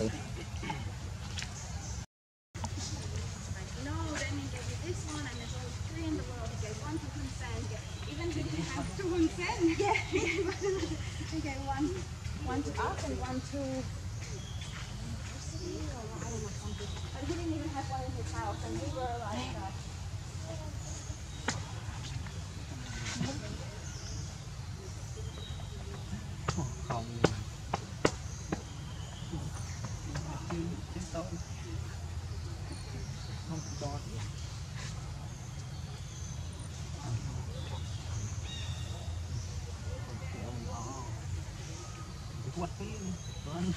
it. No, that means they did this one, and there's only three in the world. He gave one to Hun Sen. Even if he didn't have two Hun Sen, yeah, he gave one to us and one to university or I don't know something. But he didn't even have one in his house, and we were like that. What thing? Run.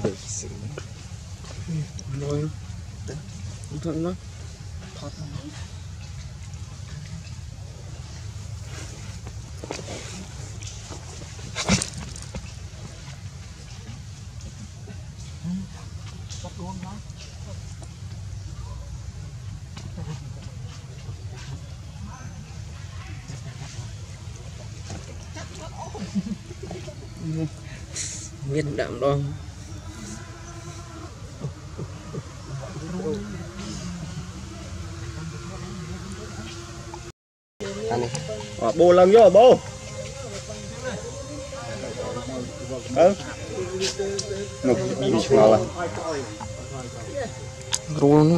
Let's see. Ngon thơm lắm. Thọt lắm. Nguyên đạm đoan. Bô làm vô bô. Ừ. Nó bị chua à. Run.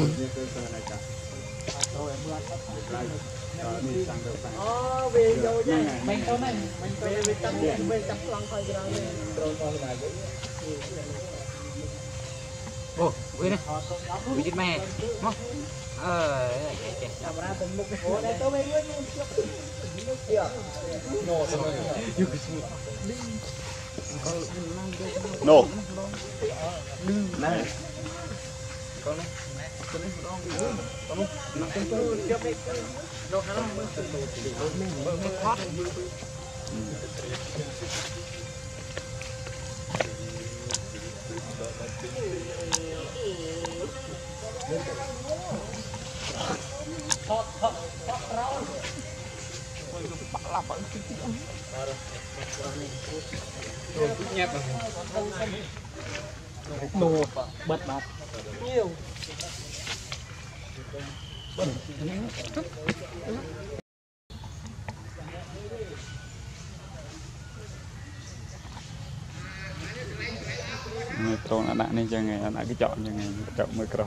Ô, ui này. Ui chết mẹ. Móc. No. Bật bạc nhiều người con đã này cho ngày đã cái chọn cho ngày chọn mới còi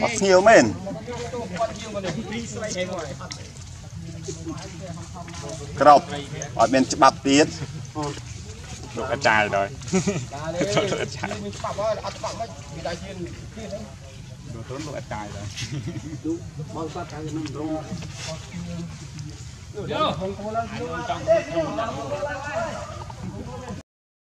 Bắt nhiều men. Crop, ở bên bắp tiết. Được cả chai rồi. Được chai. Đồ tốn một chai rồi. Không